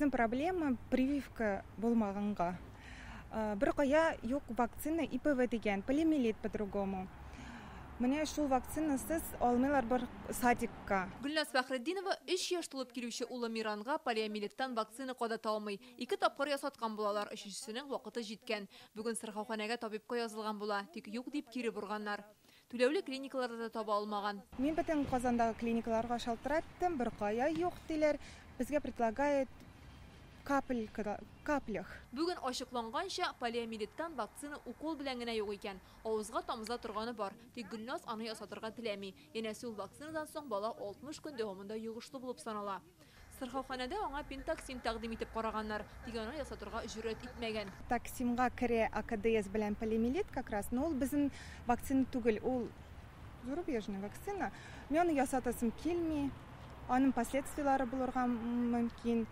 Bizim problema прививка болмаганга. Бир кая юк вакцина ИПВ деген, полиомиелит по-другому. Мне шул вакцинасыз алмайлар бир садикка. Гүлназ Фәхретдинова 3 яш тулып килүче улы Миранга полиомиелиттан вакцина кода таумый. 2 тапкыр ясаткан булалар, 3-сенең вакыты җиткән. Бүген сырхауханага табибка язылган була, тик юк дип кире бурганнар. Түләүле клиникаларда да таба алмаган. Мен бөтен Казандагы клиникаларга шалтыраттым, бер кая юк диләр. Безгә предлагает каплях. Бүген ачыкланганча полиомиелиттан вакцина укол белән генә юк икән. Авызга тамызла торганы бар, тик Гөлназ аны ясатырга теләми. Янәсе ул вакцинадан соң бала 60 көн дәвамында югышлы булып санала. Сырхауханада аңа пентаксим тәкъдим итеп караганнар, тик аны ясатырга җөрәт итмәгән. Таксимга керә АКДС белән полиомиелит как раз, но ул безнең вакцина түгел, ул зарубежная вакцина. Мен аны ясатасым килми. Аның последствиялары булырга мөмкин.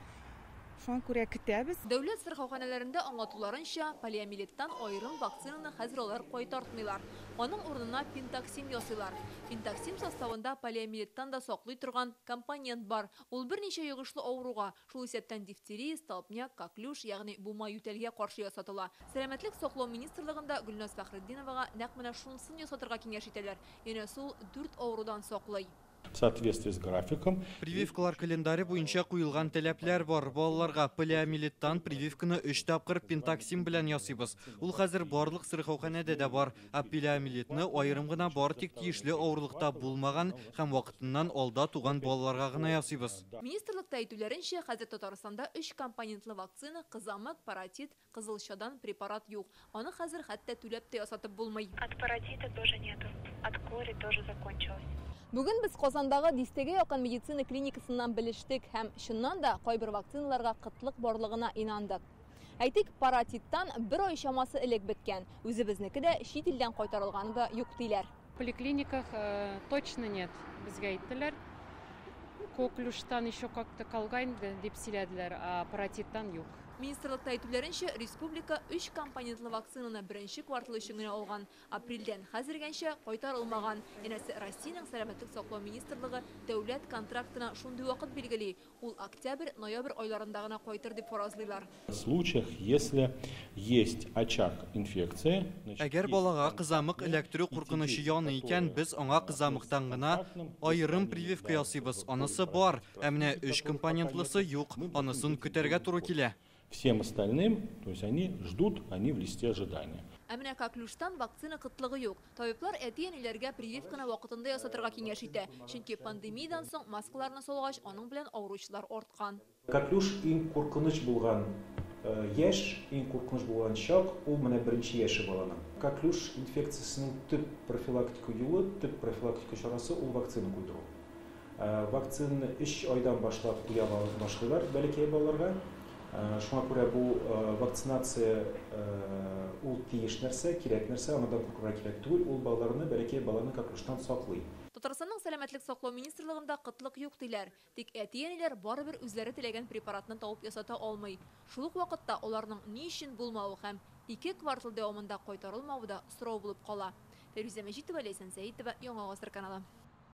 Шуңа күрә китәбез. Дәүләт сырхауханаларында аңлатуларынча, полиомиелиттан аерым вакцинаны хәзер алар кайтартмыйлар. Аның урынына пентаксим ясыйлар. Пентаксим составында полиомиелиттан да саклый торган компонент бар. Ул берничә йогышлы авыруга, шул исәптән дифтерия, столбняк, коклюш, ягъни бума ютәлгә каршы ясатыла. Сәламәтлек саклау министрлыгында Гөлназ Фәхретдиновага нәкъ менә шунсын ясатырга киңәш итәләр. Янәсе ул 4 авырудан саклый. В соответствии с графиком. Прививкалар календаре буенча куйылган таләпләр бар. Балаларга полиомиелиттан прививканы 3 тапкыр пентаксим белән ясыйбыз. Ул хәзер барлык сырхауханәдә дә бар. А полиомиелитне аерым гына бары тик тиешле авырлыкта булмаган һәм вакытыннан алда туган балаларга гына ясыйбыз. Министрлыкта әйтүләренчә, хәзер Татарстанда 3 компонентлы вакцина, кызамык, паротит, кызылчадан препарат юк. Аны хәзер хәтта түләп тә ясатып булмый. От паротита тоже нету. От кори тоже закончилось. Бүген без Казандагы дистәгә якын медицина клиникасыннан белештек һәм шуннан да кайбер вакциналарга кытлык барлыгына инандык. Әйтик, паротиттан 1 ай чамасы элек беткән, үзебезнеке дә чит илдән кайтарылганы да юк диләр. Поликлиниках точно нет, безгә әйттеләр. Коклюштан еще как-то калгайды дип сөйләделәр, а паротиттан юк. Министрлыкта әйтүләренчә, республика 3 компонентлы вакцинаны беренче квартал өчен генә алган, апрельдән хәзергәнчә кайтарылмаган. Янәсе Россиянең сәламәтлек саклау министрлыгы дәүләт контрактына шундый вакыт билгели, ул октябрь-ноябрь айларында гына кайтыр дип фаразлыйлар. В случаях, если есть очаг инфекции, әгәр балага кызамык электрик куркынычы яны икән, без аңа кызамыктан гына аерым прививка ясыйбыз. Анысы бар, ә менә 3 компонентлысы юк. Анысын көтәргә туры килә. Всем остальным, то есть они ждут, они в листе ожидания. Ә менә коклюштан вакцина кытлыгы юк. Табиблар әти-әниләргә прививканы вакытында ясатырга киңәш итә, чөнки пандемиядан соң маскаларны салгач, аның белән авыручлар арткан. Коклюш иң куркыныч булган яшь, иң куркыныч булган чак, ул менә беренче яше баланың. Коклюш инфекциясының төп профилактика юлы, төп профилактика чарасы ул вакцина куйдыру. Вакцина 3 айдан башлап куя башлыйлар бәләкәй балаларга. Шуңа күрә бу вакцинация ул тиеш нәрсә, кирәк нәрсә, анадан куркырга кирәк түгел, ул балаларны, бәләкәй баланы коклюштан саклый. Татарстанның сәламәтлек саклау министрлыгында кытлык юк диләр, тик әти-әниләр барыбер үзләре теләгән препаратны табып ясата алмый. Шул ук вакытта аларның ни өчен булмавы һәм 2 квартал дәвамында кайтарылмавы да сорау булып кала. Фәрүзә Мәҗитова, Ләйсән Сәитова, Яңа Гасыр каналы.